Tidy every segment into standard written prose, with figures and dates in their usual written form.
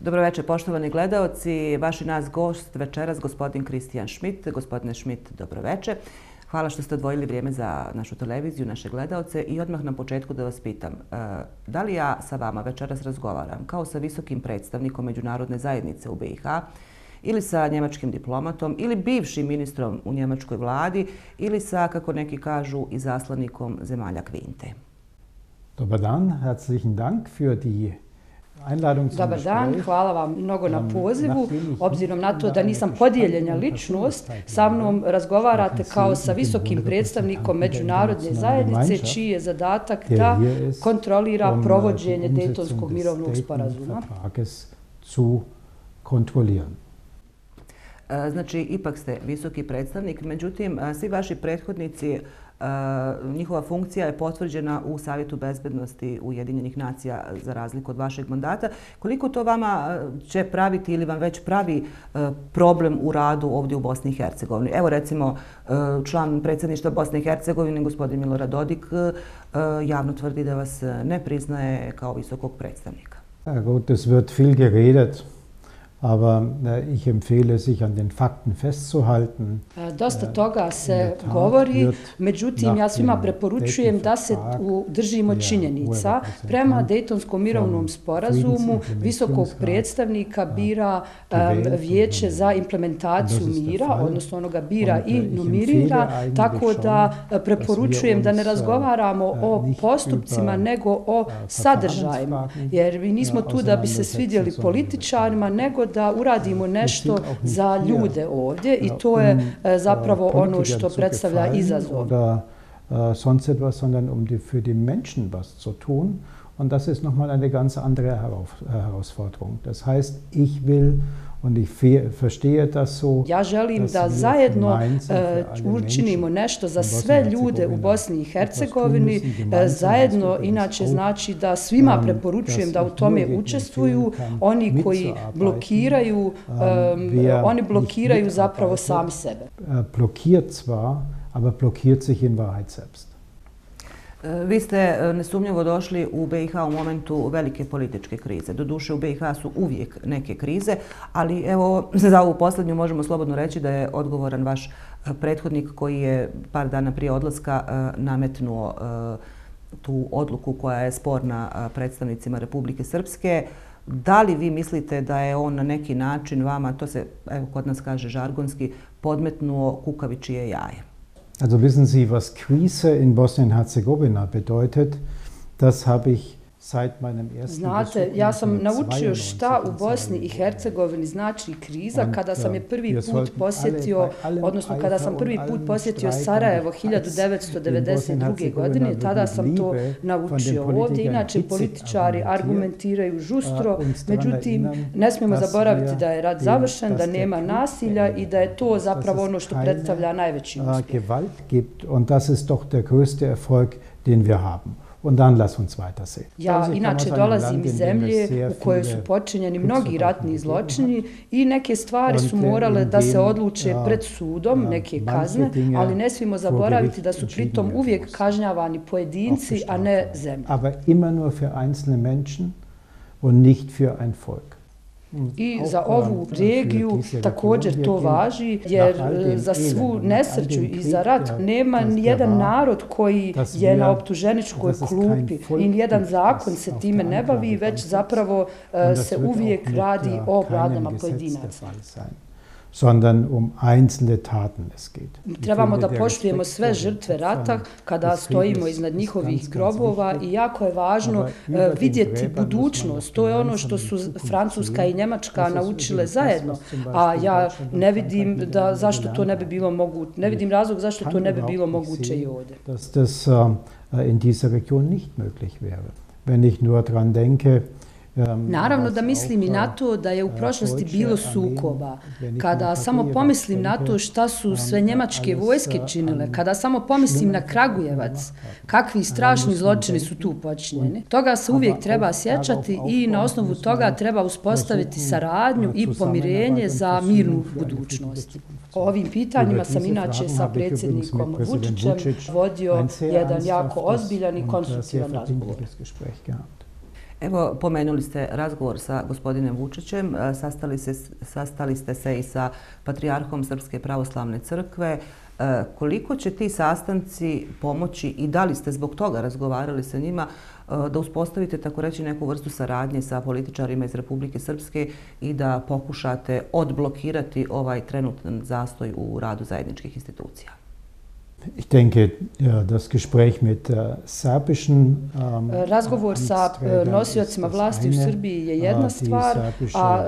Dobro večer, poštovani gledaoci. Vaš i naš gost večeras, gospodin Kristijan Šmit. Gospodine Šmit, dobro večer. Hvala što ste odvojili vrijeme za našu televiziju, naše gledaoce. I odmah na početku da vas pitam, da li ja sa vama večeras razgovaram kao sa visokim predstavnikom međunarodne zajednice u BiH, ili sa njemačkim diplomatom, ili bivšim ministrom u njemačkoj vladi, ili sa, kako neki kažu, izaslanikom zemalja Kvinte? Dobar dan, herzlichen Dank für die Einladung zum Gespräch. Dobar dan, hvala vam mnogo na pozivu. Obzirom na to da nisam podijeljena ličnost, sa mnom razgovarate kao sa visokim predstavnikom međunarodne zajednice, čiji je zadatak da kontrolira provođenje Dejtonskog mirovnog sporazuma. Znači, ipak ste visoki predstavnik, međutim, svi vaši prethodnici, njihova funkcija je potvrđena u Savjetu bezbednosti Ujedinjenih nacija za razliku od vašeg mandata. Koliko to vama će praviti ili vam već pravi problem u radu ovdje u Bosni i Hercegovini? Evo recimo, član predsjedništva Bosne i Hercegovine, gospodin Milorad Dodik, javno tvrdi da vas ne priznaje kao visokog predstavnika. Gut, es wird viel geredet. Aber ich empfehle, sich an den Fakten festzuhalten. Dosta toga se govori, međutim ja svima preporučujem da se držimo činjenica. Prema Dejtonskom mirovnom sporazumu visokog predstavnika bira Vijeće za implementaciju mira, odnosno ono ga bira i nominira, tako da preporučujem da ne razgovaramo o postupcima nego o sadržajima. Jer mi nismo tu da bi se svidjeli političarima, nego da uradimo nešto za ljude ovdje i to je zapravo ono što predstavlja izazov. Und das ist nochmal eine ganz andere Herausforderung. Das heißt, ich will und ich verstehe das so. Ja želim da zajedno učinimo nešto za sve ljude u Bosni i Hercegovini. Zajedno, inače znači da svima preporučujem da u tome učestvuju. Oni koji blokiraju, oni blokiraju zapravo sami sebe. Blokiert zwar, aber blokiert sich in Wahrheit selbst. Vi ste nesumnjivo došli u BiH u momentu velike političke krize. Doduše, u BiH su uvijek neke krize, ali evo za ovu posljednju možemo slobodno reći da je odgovoran vaš prethodnik koji je par dana prije odlaska nametnuo tu odluku koja je sporna predstavnicima Republike Srpske. Da li vi mislite da je on na neki način vama, to se evo kod nas kaže žargonski, podmetnuo kukavičije jaje? Also wissen Sie, was Krise in Bosnien-Herzegowina bedeutet, das habe ich seit meinem ersten Besuch. Znate, ja sam naučio šta u Bosni i Hercegovini znači kriza kada sam je prvi put posjetio, odnosno kada sam prvi put posjetio Sarajevo 1992. godine, tada sam to naučio. Ovdje inače političari argumentiraju žustro, međutim ne smijemo zaboraviti da je rat završen, da nema nasilja i da je to zapravo ono što predstavlja najveći uspjeh. Und das ist doch der größte Erfolg, den wir haben. Ja inače dolazim iz zemlje u kojoj su počinjeni mnogi ratni zločini i neke stvari su morale da se odluče pred sudom, neke kazne, ali ne smijemo zaboraviti da su pritom uvijek kažnjavani pojedinci, a ne zemlje. I za ovu regiju također to važi, jer za svu nesreću i za rat nema nijedan narod koji je na optuženičkoj klupi i nijedan zakon se time ne bavi, već zapravo se uvijek radi o vladama pojedinaca. Sondern einzelne Taten es geht. Trebamo da poštujemo sve žrtve rata kada stojimo iznad njihovih grobova i jako je važno vidjeti budućnost. To je ono što su Francuska i Njemačka naučile zajedno, a ja ne vidim zašto to ne bi bilo moguće. Ne vidim razlog zašto to ne bi bilo moguće i ovdje. Dass das in dieser Region nicht möglich wäre. Wenn ich nur dran denke. Naravno da mislim i na to da je u prošlosti bilo sukoba. Kada samo pomislim na to šta su sve njemačke vojske činile, kada samo pomislim na Kragujevac, kakvi strašni zločini su tu počinjeni, toga se uvijek treba sjećati i na osnovu toga treba uspostaviti saradnju i pomirenje za mirnu budućnost. O ovim pitanjima sam inače sa predsjednikom Vučićem vodio jedan jako ozbiljan i konstruktivan razgovor. Evo, pomenuli ste razgovor sa gospodinem Vučićem, sastali ste se i sa patrijarhom Srpske pravoslavne crkve. Koliko će ti sastanci pomoći i da li ste zbog toga razgovarali sa njima da uspostavite, tako reći, neku vrstu saradnje sa političarima iz Republike Srpske i da pokušate odblokirati ovaj trenutan zastoj u radu zajedničkih institucija? Ich denke, das Gespräch mit serbischen Razgovor sa nosiocima vlasti u Srbiji je jedna stvar, a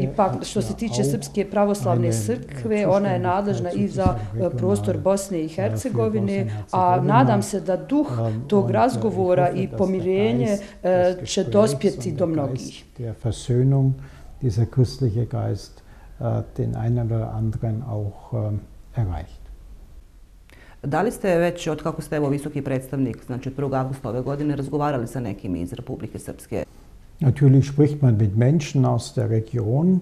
ipak što se tiče Srpske pravoslavne crkve, ona je nadležna i za prostor Bosne i Hercegovine, a nadam se da duh tog razgovora i pomirenje će dospjeti do mnogih. Der Versöhnung, dieser christliche Geist, den einen oder anderen auch erreicht. Da li ste već, od kako ste evo visoki predstavnik, znači 1. augusta ove godine, razgovarali sa nekim iz Republike Srpske? Natürlich spricht man mit Menschen aus der Region.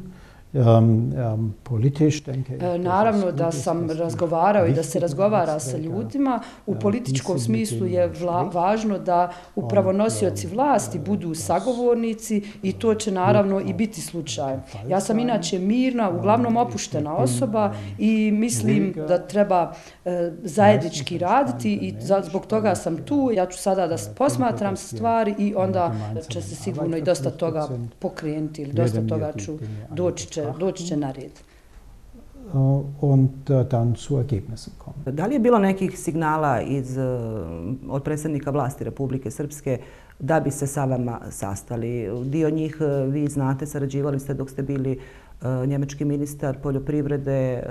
Naravno da sam razgovarao i da se razgovara sa ljudima. U političkom smislu je važno da upravo nosioci vlasti budu sagovornici i to će naravno i biti slučaj. Ja sam inače mirna, uglavnom opuštena osoba i mislim da treba zajednički raditi i zbog toga sam tu. Ja ću sada da posmatram stvari i onda će se sigurno i dosta toga pokrenuti ili dosta toga ću doći će na red. Da li je bilo nekih signala od predstavnika vlasti Republike Srpske da bi se sa vama sastali? Dio njih vi znate, sarađivali ste dok ste bili njemački ministar poljoprivrede.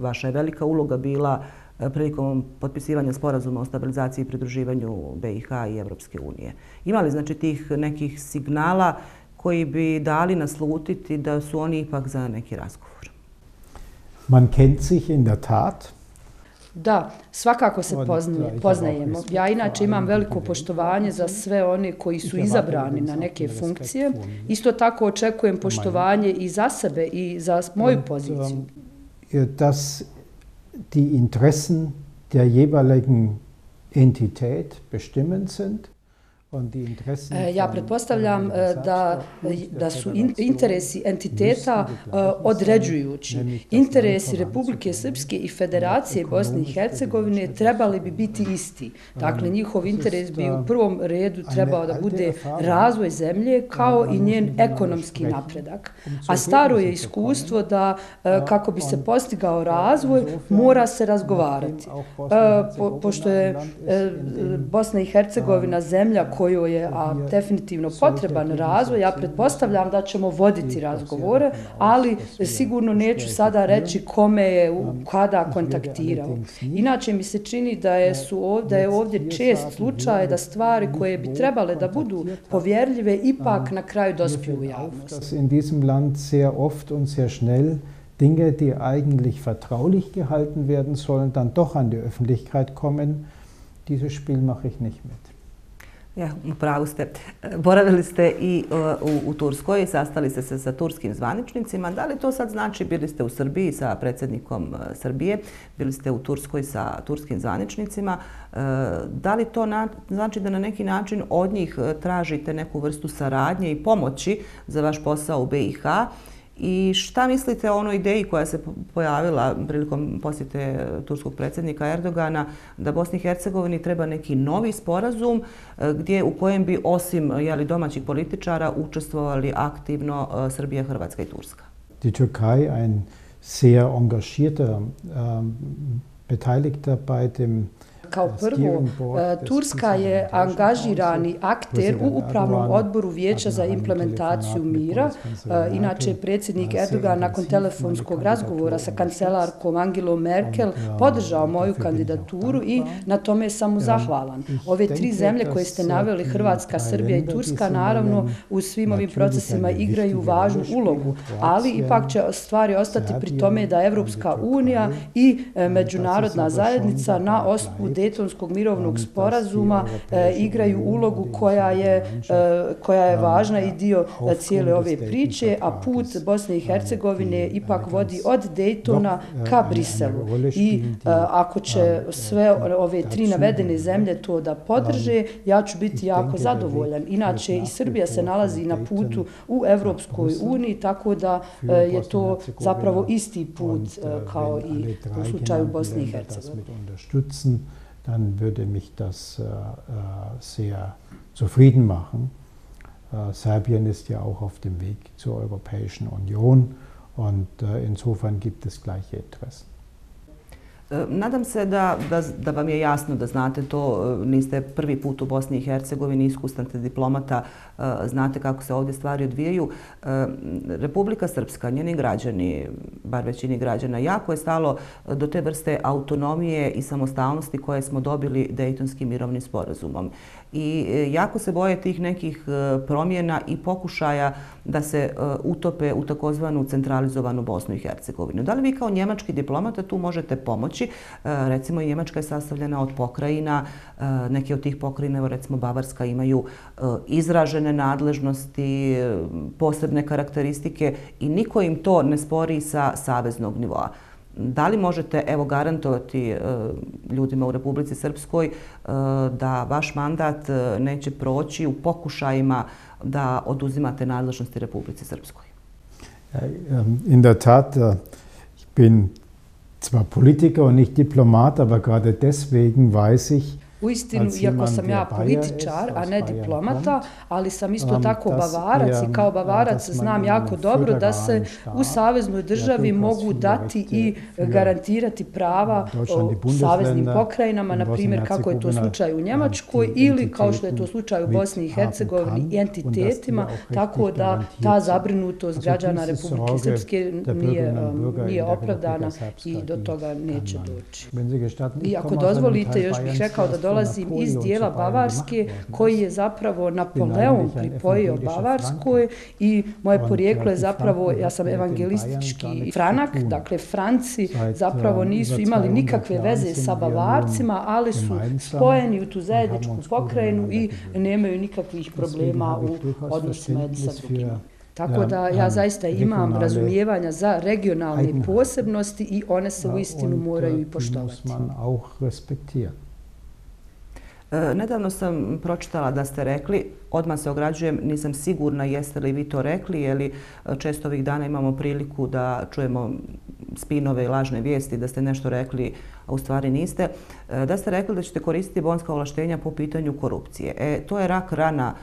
Vaša je velika uloga bila prilikom potpisivanja sporazuma o stabilizaciji i pridruživanju BiH i Evropske unije. Ima li znači tih nekih signala koji bi dali naslutiti da su oni ipak za neki razgovor? Man kennt sich in der Tat. Da, svakako se poznajemo. Ja inače imam veliko poštovanje za sve one koji su izabrani na neke funkcije. Isto tako očekujem poštovanje i za sebe i za moju poziciju. Dass die Interessen der jeweiligen Entität bestimmend sind. Ja pretpostavljam da su interesi entiteta određujući. Interesi Republike Srpske i Federacije Bosne i Hercegovine trebali bi biti isti. Dakle, njihov interes bi u prvom redu trebao da bude razvoj zemlje kao i njen ekonomski napredak. A staro je iskustvo da kako bi se postigao razvoj mora se razgovarati. Pošto je Bosna i Hercegovina zemlja kojoj je definitivno potreban razvoj, ja pretpostavljam da ćemo voditi razgovore, ali sigurno neću sada reći kome je kada kontaktirao. Inače mi se čini da je ovdje čest slučaj da stvari koje bi trebale da budu povjerljive ipak na kraju dospiju u javnost. In diesem Land sehr oft und sehr schnell Dinge, die eigentlich vertraulich gehalten werden sollen, dann doch an die Öffentlichkeit kommen. Dieses Spiel mache ich nicht mit. Ja, upravo ste. Boravili ste i u Turskoj, sastali ste se sa turskim zvaničnicima. Da li to sad znači, bili ste u Srbiji sa predsjednikom Srbije, bili ste u Turskoj sa turskim zvaničnicima. Da li to znači da na neki način od njih tražite neku vrstu saradnje i pomoći za vaš posao u BiH? I šta mislite o onoj ideji koja se pojavila prilikom posjete turskog predsjednika Erdogana da Bosni i Hercegovini treba neki novi sporazum u kojem bi osim domaćih političara učestvovali aktivno Srbija, Hrvatska i Turska? Die Türkei ein sehr engagierter beteiligter bei dem. Kao prvo, Turska je angažirani akter u upravnom odboru Vijeća za implementaciju mira. Inače, predsjednik Erdoğan nakon telefonskog razgovora sa kancelarkom Angelom Merkel podržao moju kandidaturu i na tome sam mu zahvalan. Ove tri zemlje koje ste naveli, Hrvatska, Srbija i Turska, naravno u svim ovim procesima igraju važnu ulogu, ali ipak će stvari ostati pri tome da Evropska unija i međunarodna zajednica na osnovu Dejtonskog mirovnog sporazuma igraju ulogu koja je važna i dio cijele ove priče, a put Bosne i Hercegovine ipak vodi od Dejtona ka Briselu. I ako će sve ove tri navedene zemlje to da podrže, ja ću biti jako zadovoljan. Inače, i Srbija se nalazi na putu u Evropskoj uniji, tako da je to zapravo isti put kao i u slučaju Bosne i Hercegovine. Dann würde mich das sehr zufrieden machen. Serbien ist ja auch auf dem Weg zur Europäischen Union und insofern gibt es gleiche Interessen. Nadam se da vam je jasno, da znate to, niste prvi put u Bosni i Hercegovini, iskusan ste diplomata, znate kako se ovdje stvari odvijaju. Republika Srpska, njeni građani, bar većini građana, jako je stalo do te vrste autonomije i samostalnosti koje smo dobili Dejtonskim mirovnim sporazumom. I jako se boje tih nekih promjena i pokušaja da se utope u takozvanu centralizovanu Bosnu i Hercegovinu. Da li vi kao njemački diplomata tu možete pomoći? Recimo, Njemačka je sastavljena od pokrajina, neke od tih pokrajina, recimo Bavarska, imaju izražene nadležnosti, posebne karakteristike i niko im to ne spori sa saveznog nivoa. Da li možete, evo, garantovati ljudima u Republici Srpskoj da vaš mandat neće proći u pokušajima da oduzimate nadležnosti Republici Srpskoj? In der Tat, ich bin zwar Politiker und nicht Diplomat, aber gerade deswegen weiß ich, uistinu, iako sam ja političar, a ne diplomata, ali sam isto tako Bavarac i kao Bavarac znam jako dobro da se u saveznoj državi mogu dati i garantirati prava saveznim pokrajinama, na primjer kako je to slučaj u Njemačkoj ili kao što je to slučaj u Bosni i Hercegovini i entitetima, tako da ta zabrinutost građana Republike Srpske nije opravdana i do toga neće doći. I ako dozvolite, još bih rekao da dolazim iz dijela Bavarske koji je zapravo Napoleon pripojio Bavarskoj i moje porijeklo je zapravo, ja sam evangelistički Franak, dakle Franci zapravo nisu imali nikakve veze sa Bavarcima, ali su spojeni u tu zajedničku pokrajinu i nemaju nikakvih problema u odnosima jedni sa drugima. Tako da ja zaista imam razumijevanja za regionalne posebnosti i one se u istinu moraju i poštovati. Nedavno sam pročitala da ste rekli, odmah se ograđujem, nisam sigurna jeste li vi to rekli, jer često ovih dana imamo priliku da čujemo spinove i lažne vijesti, da ste nešto rekli, a u stvari niste, da ste rekli da ćete koristiti bonska ovlaštenja po pitanju korupcije. To je rak rana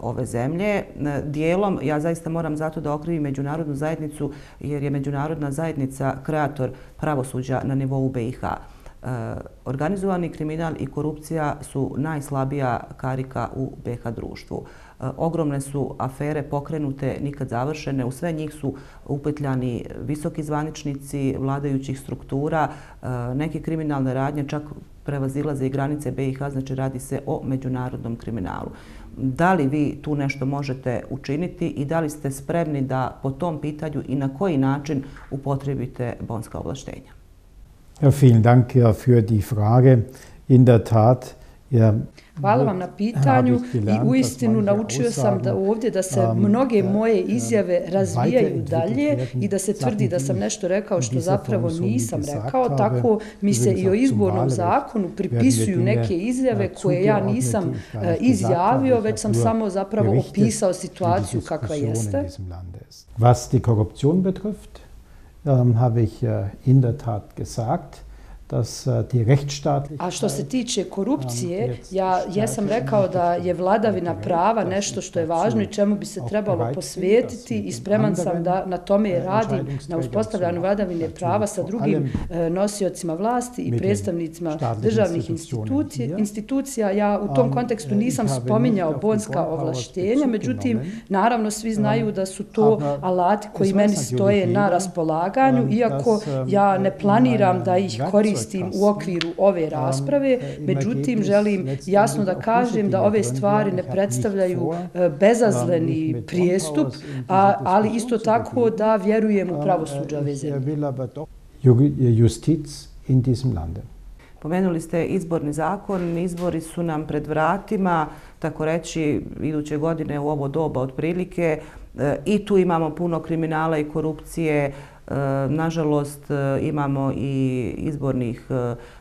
ove zemlje. Dijelom, ja zaista moram zato da okrivim međunarodnu zajednicu, jer je međunarodna zajednica kreator pravosuđa na nivou BiH. Organizovani kriminal i korupcija su najslabija karika u BiH društvu. Ogromne su afere pokrenute, nikad završene. U sve njih su upetljani visoki zvaničnici vladajućih struktura. Neke kriminalne radnje čak prevazilaze i granice BiH, znači radi se o međunarodnom kriminalu. Da li vi tu nešto možete učiniti i da li ste spremni da po tom pitanju i na koji način upotrijebite bonska ovlaštenja? Ja, vielen Dank für die Frage. In der Tat, ja. Hvala vam na pitanju i u istinu naučio sam da ovdje da se mnoge moje izjave razvijaju dalje i da se tvrdi da sam nešto rekao što zapravo nisam rekao. Tako mi se i o izbornom zakonu pripisuju neke izjave koje ja nisam izjavio, već sam samo zapravo opisao situaciju kakva jeste. Was die Korruption betrifft, habe ich in der Tat gesagt. A što se tiče korupcije, ja sam rekao da je vladavina prava nešto što je važno i čemu bi se trebalo posvetiti i spreman sam da na tome radim, na uspostavljanju vladavine prava sa drugim nosiocima vlasti i predstavnicima državnih institucija. Ja u tom kontekstu nisam spominjao bonska ovlaštenja, međutim, naravno svi znaju da su to alati koji meni stoje na raspolaganju, iako ja ne planiram da ih koristim u okviru ove rasprave. Međutim, želim jasno da kažem da ove stvari ne predstavljaju bezazleni prijestup, ali isto tako da vjerujem u pravosuđe ove zemlje. Pomenuli ste izborni zakon, izbori su nam pred vratima, tako reći, iduće godine u ovo doba otprilike. I tu imamo puno kriminala i korupcije. Nažalost, imamo i izbornih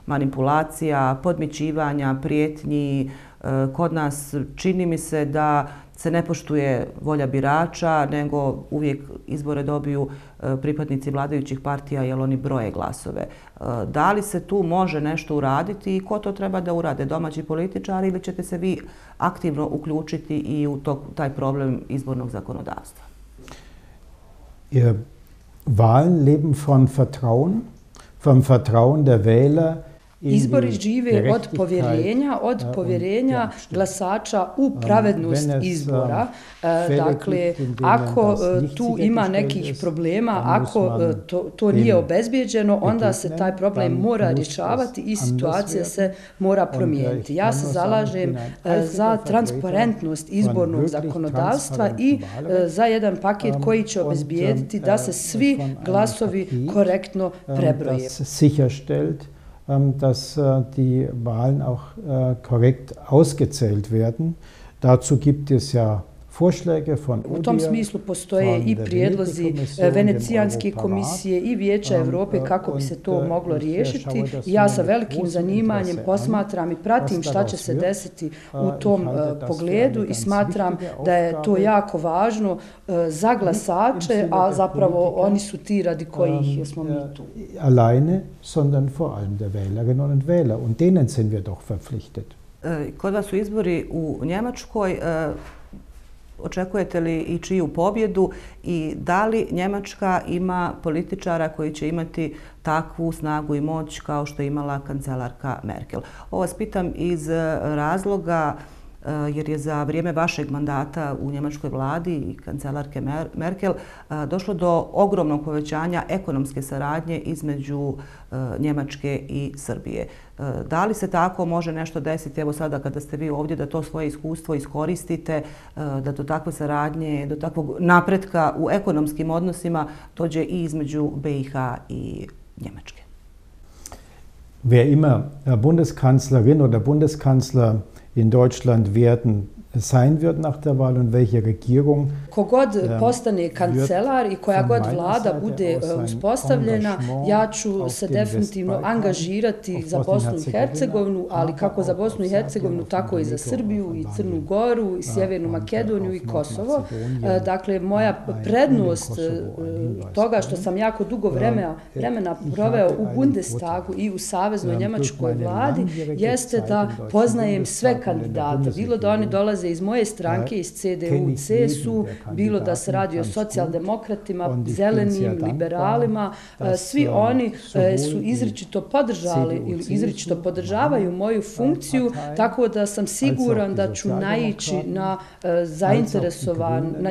manipulacija, podmićivanja, prijetnji. Kod nas čini mi se da se ne poštuje volja birača, nego uvijek izbore dobiju pripadnici vladajućih partija jer oni broje glasove. Da li se tu može nešto uraditi i ko to treba da urade? Domaći političari ili ćete se vi aktivno uključiti i u taj problem izbornog zakonodavstva? Wahlen leben vom Vertrauen der Wähler. Izbori žive od povjerenja glasača u pravednost izbora. Dakle, ako tu ima nekih problema, ako to nije obezbijeđeno, onda se taj problem mora rješavati i situacija se mora promijeniti. Ja se zalažem za transparentnost izbornog zakonodavstva i za jedan paket koji će obezbijediti da se svi glasovi korektno prebroje. Dass die Wahlen auch korrekt ausgezählt werden. Dazu gibt es ja Vorschläge von ODIHR, von der Venetijanska Kommission. U tom smislu postoje i prijedlozi Venecijanske komisije i Vijeća Evrope kako bi se to moglo riješiti. Ja sa velikim zanimanjem posmatram i pratim šta će se desiti u tom pogledu i smatram da je to jako važno za glasače, a zapravo oni su ti radi kojih smo mi tu. Alleine, sondern vor allem der Wählerinnen und Wähler. Und denen sind wir doch verpflichtet. Kod vas su izbori u Njemačkoj. Očekujete li i čiju pobjedu i da li Njemačka ima političara koji će imati takvu snagu i moć kao što je imala kancelarka Merkel? Ovo vas pitam iz razloga jer je za vrijeme vašeg mandata u njemačkoj vladi i kancelarke Merkel došlo do ogromnog povećanja ekonomske saradnje između Njemačke i Srbije. Da li se tako može nešto desiti, evo sada kada ste vi ovdje, da to svoje iskustvo iskoristite, da do takve saradnje, do takvog napretka u ekonomskim odnosima dođe i između BiH i Njemačke? Wer immer Bundeskanzlerin oder Bundeskanzler in Deutschland werden sein wird nach der Wahl und welche Regierung. Kogod postane kancelar i koja god vlada bude uspostavljena, ja ću se definitivno angažirati za Bosnu i Hercegovinu, ali kako za Bosnu i Hercegovinu, tako i za Srbiju, i Crnu Goru, i Sjevernu Makedoniju i Kosovo. Dakle, moja prednost toga što sam jako dugo vremena proveo u Bundestagu i u saveznoj njemačkoj vladi, jeste da poznajem sve kandidate, bilo da oni dolaze iz moje stranke, iz CDU, CSU, bilo da se radi o socijaldemokratima, zelenim, liberalima, svi oni su izričito podržali ili izričito podržavaju moju funkciju, tako da sam siguran da ću naići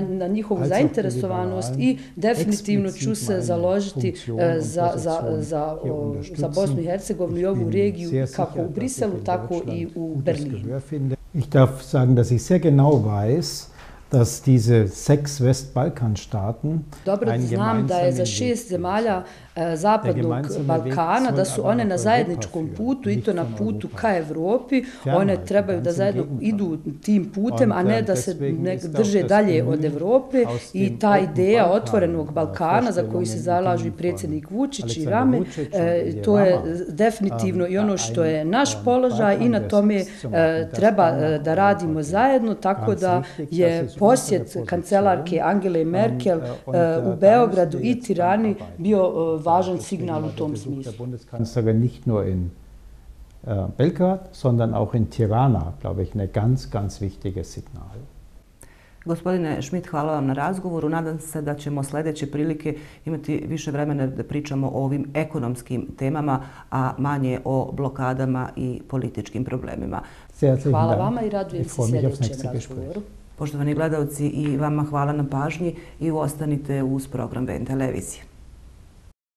na njihovu zainteresovanost i definitivno ću se založiti za Bosnu i Hercegovinu i ovu regiju kako u Briselu, tako i u Berlinu. Ich darf sagen, dass ich sehr genau weiß, dass diese 6 Westbalkanstaaten einen gemeinsamen Weg Zapadnog Balkana, da su one na zajedničkom putu i to na putu ka Evropi. One trebaju da zajedno idu tim putem, a ne da se drže dalje od Evrope i ta ideja otvorenog Balkana za koju se zalažu i predsjednik Vučić i Rame, to je definitivno i ono što je naš položaj i na tome treba da radimo zajedno, tako da je posjet kancelarke Angele Merkel u Beogradu i Tirani bio važan signal u tom smislu. Bundeskanzlerin nicht nur in Belgrad, sondern auch in Tirana, glaube ich, ein ganz, ganz wichtiges Signal. Gospodine Šmit, hvala vam na razgovoru. Nadam se da ćemo sljedeće prilike imati više vremena da pričamo o ovim ekonomskim temama, a manje o blokadama i političkim problemima. Hvala vama i radujem se sljedećem razgovoru. Poštovani gledalci, i vama hvala na pažnji i ostanite uz program BN Televizije.